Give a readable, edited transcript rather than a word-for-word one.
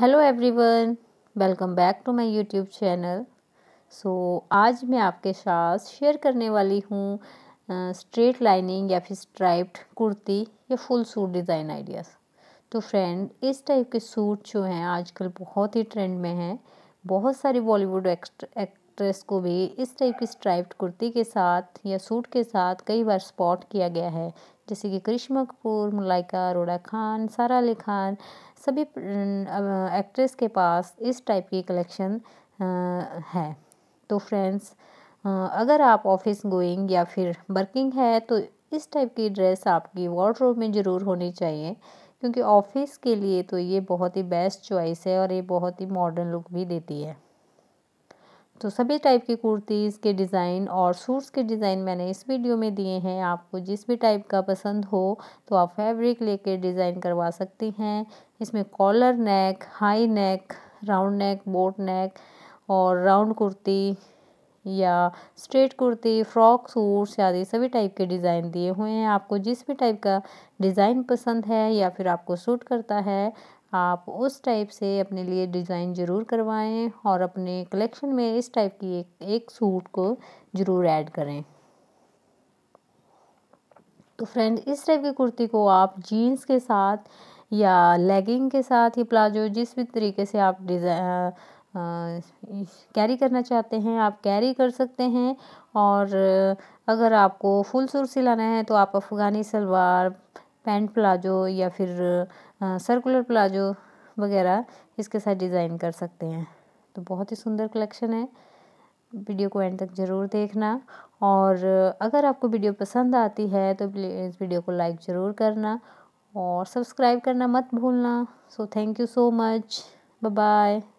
Hello everyone, welcome back to my YouTube channel. So आज मैं आपके साथ शेयर करने वाली हूँ स्ट्रेट लाइनिंग या फिर स्ट्राइप्ड कुर्ती या फुल सूट डिज़ाइन आइडियाज़। तो फ्रेंड, इस टाइप के सूट जो हैं आजकल बहुत ही ट्रेंड में हैं। बहुत सारी बॉलीवुड एक्ट्रेस को भी इस टाइप की स्ट्राइप्ड कुर्ती के साथ या सूट के साथ कई बार स्पॉट किया गया है, जैसे कि करिश्मा कपूर, मलाइका अरोड़ा खान, सारा अली खान, सभी एक्ट्रेस के पास इस टाइप की कलेक्शन है। तो फ्रेंड्स, अगर आप ऑफिस गोइंग या फिर वर्किंग है तो इस टाइप की ड्रेस आपकी वार्डरोब में ज़रूर होनी चाहिए, क्योंकि ऑफिस के लिए तो ये बहुत ही बेस्ट चॉइस है और ये बहुत ही मॉडर्न लुक भी देती है। तो सभी टाइप की कुर्तीज़ के डिज़ाइन और सूट्स के डिज़ाइन मैंने इस वीडियो में दिए हैं। आपको जिस भी टाइप का पसंद हो तो आप फैब्रिक लेके डिज़ाइन करवा सकती हैं। इसमें collar neck, high neck, round neck, boat neck और राउंड कुर्ती या स्ट्रेट कुर्ती, फ्रॉक सूट्स आदि सभी टाइप के डिज़ाइन दिए हुए हैं। आपको जिस भी टाइप का डिज़ाइन पसंद है या फिर आपको सूट करता है, आप उस टाइप से अपने लिए डिज़ाइन ज़रूर करवाएं और अपने कलेक्शन में इस टाइप की एक सूट को ज़रूर ऐड करें। तो फ्रेंड, इस टाइप की कुर्ती को आप जीन्स के साथ या लेगिंग के साथ या प्लाजो, जिस भी तरीके से आप डिज़ाइन कैरी करना चाहते हैं आप कैरी कर सकते हैं। और अगर आपको फुल सूट सिलाना है तो आप अफ़गानी सलवार, पैंट प्लाजो या फिर सर्कुलर प्लाजो वगैरह इसके साथ डिज़ाइन कर सकते हैं। तो बहुत ही सुंदर कलेक्शन है, वीडियो को एंड तक ज़रूर देखना। और अगर आपको वीडियो पसंद आती है तो प्लीज़ वीडियो को लाइक ज़रूर करना और सब्सक्राइब करना मत भूलना। So thank you so much, bye bye.